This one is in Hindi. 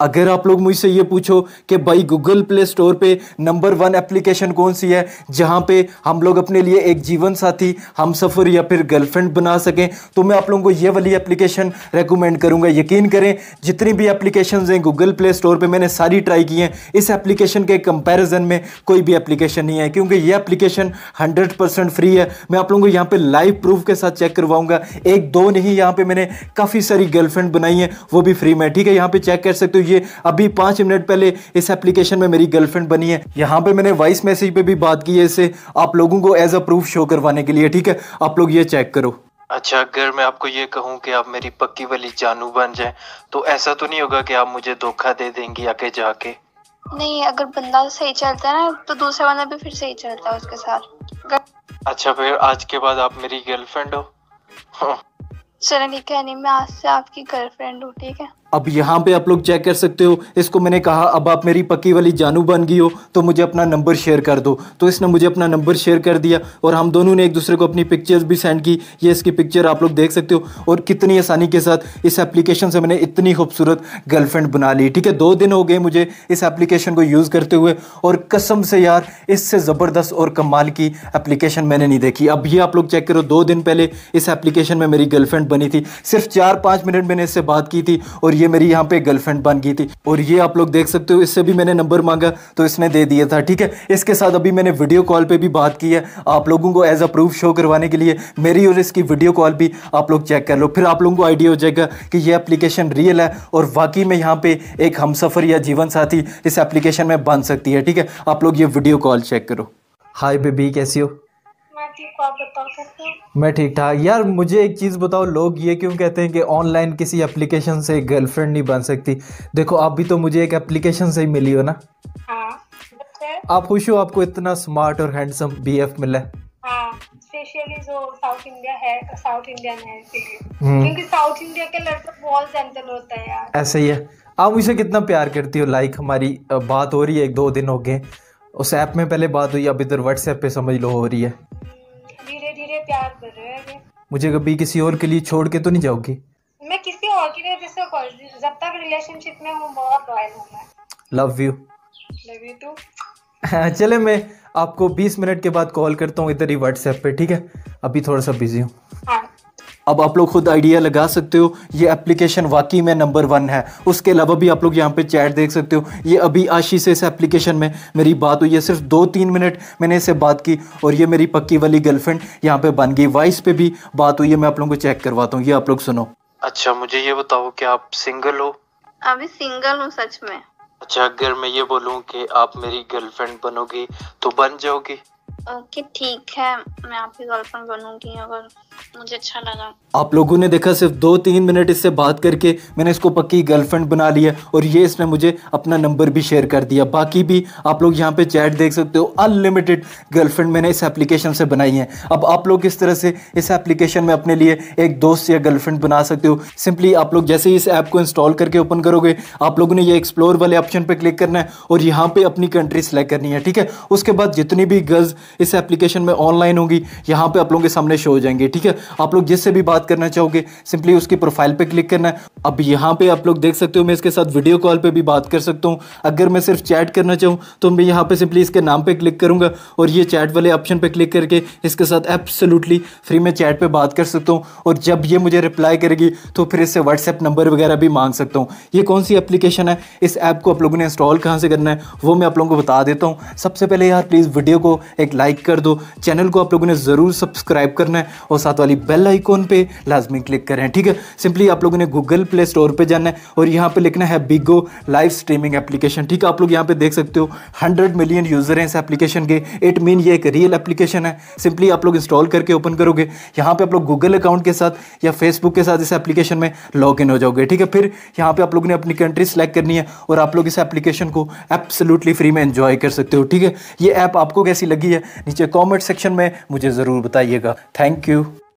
अगर आप लोग मुझसे ये पूछो कि भाई गूगल प्ले स्टोर पे नंबर 1 एप्लीकेशन कौन सी है जहाँ पे हम लोग अपने लिए एक जीवन साथी, हम सफ़र या फिर गर्लफ्रेंड बना सकें, तो मैं आप लोगों को ये वाली एप्लीकेशन रेकमेंड करूँगा। यकीन करें जितनी भी एप्लीकेशंस हैं गूगल प्ले स्टोर पे मैंने सारी ट्राई की हैं, इस एप्लीकेशन के कंपेरिजन में कोई भी एप्लीकेशन नहीं है, क्योंकि ये एप्लीकेशन 100% फ्री है। मैं आप लोगों को यहाँ पर लाइव प्रूफ के साथ चेक करवाऊँगा, 1-2 नहीं, यहाँ पर मैंने काफ़ी सारी गर्लफ्रेंड बनाई हैं वो भी फ्री में। ठीक है, यहाँ पर चेक कर सकते हो, ये अभी 5 मिनट पहले इस एप्लीकेशन में मेरी गर्लफ्रेंड बनी है। यहाँ पे मैंने वॉइस मैसेज पे भी बात की है इसे आप लोगों को एज अ प्रूफ शो करवाने के लिए। ठीक है, आप लोग ये चेक करो। अच्छा, अगर मैं आपको ये कहूँ कि आप मेरी पक्की वाली जानू बन जाएं, तो ऐसा तो नहीं होगा कि आप मुझे धोखा दे देंगी आगे जाके? नहीं, अगर बंदा सही चलता है ना तो दूसरा वाला भी फिर सही चलता है उसके साथ। अच्छा, फिर आज के बाद आप मेरी गर्लफ्रेंड हो। चलो ठीक है, मैं आज से आपकी गर्लफ्रेंड हूँ। ठीक है, अब यहाँ पे आप लोग चेक कर सकते हो, इसको मैंने कहा अब आप मेरी पक्की वाली जानू बन गई हो तो मुझे अपना नंबर शेयर कर दो, तो इसने मुझे अपना नंबर शेयर कर दिया और हम दोनों ने एक दूसरे को अपनी पिक्चर्स भी सेंड की। ये इसकी पिक्चर आप लोग देख सकते हो, और कितनी आसानी के साथ इस एप्लीकेशन से मैंने इतनी खूबसूरत गर्लफ्रेंड बना ली। ठीक है, 2 दिन हो गए मुझे इस एप्लीकेशन को यूज़ करते हुए, और कसम से यार इससे ज़बरदस्त और कमाल की एप्लीकेशन मैंने नहीं देखी। अब ये आप लोग चेक करो, 2 दिन पहले इस एप्लीकेशन में मेरी गर्लफ्रेंड बनी थी, सिर्फ 4-5 मिनट मैंने इससे बात की थी और ये मेरी यहाँ पे गर्लफ्रेंड बन गई थी। और ये आप लोग देख सकते हो, इससे भी मैंने नंबर मांगा तो इसने दे दिया था। ठीक है, इसके साथ अभी मैंने वीडियो कॉल पे भी बात की है आप लोगों को एज अ प्रूफ शो करवाने के लिए। मेरी और इसकी वीडियो कॉल भी आप लोग चेक कर लो, फिर आप लोगों को आइडिया हो जाएगा कि ये एप्लीकेशन रियल है और वाकई में यहाँ पे एक हमसफर या जीवन साथी इस एप्लीकेशन में बन सकती है। ठीक है, आप लोग ये वीडियो कॉल चेक करो। हाय बेबी, कैसी हो? मैं ठीक ठाक। यार मुझे एक चीज़ बताओ, लोग ये क्यों कहते हैं कि ऑनलाइन किसी एप्लीकेशन से गर्लफ्रेंड नहीं बन सकती? देखो आप भी तो मुझे एक एप्लीकेशन से ही मिली हो ना। हाँ, आप खुश हो आपको इतना स्मार्ट और हैंडसम बीएफ मिला है? हाँ, स्पेशली जो साउथ इंडिया है, साउथ इंडियन है, क्योंकि साउथ इंडिया के लड़के बहुत जेंटल होता है यार। ऐसा ही है। आप मुझे कितना प्यार करती हो, लाइक हमारी बात हो रही है 1-2 दिन हो गए, उस ऐप में पहले बात हुई, अब इधर व्हाट्सएप पे समझ लो हो रही है। धीरे-धीरे प्यार कर रहे हैं। मुझे कभी किसी और के लिए छोड़ के तो नहीं जाओगी? मैं किसी और के लिए जैसे जब तक रिलेशनशिप में हूं बहुत लॉयल हूं मैं। Love you. Love you too. चले, मैं आपको 20 मिनट के बाद कॉल करता हूँ इधर ही व्हाट्सएप पे। ठीक है, अभी थोड़ा सा बिजी हूँ। हाँ। अब आप लोग खुद आइडिया लगा सकते हो ये एप्लीकेशन वाकई में नंबर 1 है। उसके अलावा भी आप लोग यहाँ पे चैट देख सकते हो, ये अभी आशी से इस एप्लीकेशन में मेरी बात हुई है, सिर्फ 2-3 मिनट मैंने इससे बात की और ये मेरी पक्की वाली गर्लफ्रेंड यहाँ पे बन गई। वॉइस पे भी बात हुई है, मैं आप लोगों को चेक करवाता हूँ, ये आप लोग सुनो। अच्छा मुझे ये बताओ कि आप सिंगल हो? अभी सिंगल हूँ सच में। अच्छा, अगर मैं ये बोलूँ कि आप मेरी गर्लफ्रेंड बनोगी तो बन जाओगी? ओके ठीक है, मैं आपकी गर्लफ्रेंड बनूंगी अगर मुझे अच्छा लगा। आप लोगों ने देखा, सिर्फ 2-3 मिनट इससे बात करके मैंने इसको पक्की गर्लफ्रेंड बना लिया और ये इसने मुझे अपना नंबर भी शेयर कर दिया। बाकी भी आप लोग यहाँ पे चैट देख सकते हो, अनलिमिटेड गर्लफ्रेंड मैंने इस एप्लीकेशन से बनाई है। अब आप लोग इस तरह से इस एप्लीकेशन में अपने लिए एक दोस्त या गर्लफ्रेंड बना सकते हो। सिंपली आप लोग जैसे ही इस ऐप को इंस्टॉल करके ओपन करोगे, आप लोगों ने ये एक्सप्लोर वाले ऑप्शन पर क्लिक करना है और यहाँ पर अपनी कंट्री सेलेक्ट करनी है। ठीक है, उसके बाद जितनी भी गर्ल्स इस एप्लीकेशन में ऑनलाइन होगी यहाँ पे आप लोगों के सामने शो हो जाएंगे। ठीक है, आप लोग जिससे भी बात करना चाहोगे सिंपली उसकी प्रोफाइल पे क्लिक करना है। अब यहाँ पे आप लोग देख सकते हो, मैं इसके साथ वीडियो कॉल पे भी बात कर सकता हूँ। अगर मैं सिर्फ चैट करना चाहूँ तो मैं यहाँ पे सिंपली इसके नाम पे क्लिक करूँगा और ये चैट वाले ऑप्शन पे क्लिक करके इसके साथ एब्सोल्युटली फ्री में चैट पे बात कर सकता हूँ। और जब ये मुझे रिप्लाई करेगी तो फिर इससे व्हाट्सएप नंबर वगैरह भी मांग सकता हूँ। ये कौन सी एप्लीकेशन है, इस ऐप को आप लोगों ने इंस्टॉल कहाँ से करना है वो मैं आप लोगों को बता देता हूँ। सबसे पहले यार प्लीज़ वीडियो को एक लाइक कर दो, चैनल को आप लोगों ने ज़रूर सब्सक्राइब करना है और साथ वाली बेल आइकॉन पे लाजमी क्लिक करें। ठीक है, सिंपली आप लोगों ने गूगल प्ले स्टोर पे जाना है और यहाँ पे लिखना है बिगो लाइव स्ट्रीमिंग एप्लीकेशन। ठीक है, आप लोग यहाँ पे देख सकते हो 100 मिलियन यूज़र हैं इस एप्लीकेशन के। इट मीन ये एक रियल एप्लीकेशन है। सिंपली आप लोग इंस्टॉल करके ओपन करोगे, यहाँ पर आप लोग गूगल अकाउंट के साथ या फेसबुक के साथ इस एप्लीकेशन में लॉग इन हो जाओगे। ठीक है, फिर यहाँ पर आप लोगों ने अपनी कंट्री सेलेक्ट करनी है और आप लोग इस एप्लीकेशन को एब्सोल्युटली फ्री में एंजॉय कर सकते हो। ठीक है, ये ऐप आपको कैसी लगी है नीचे कमेंट सेक्शन में मुझे ज़रूर बताइएगा। Thank you.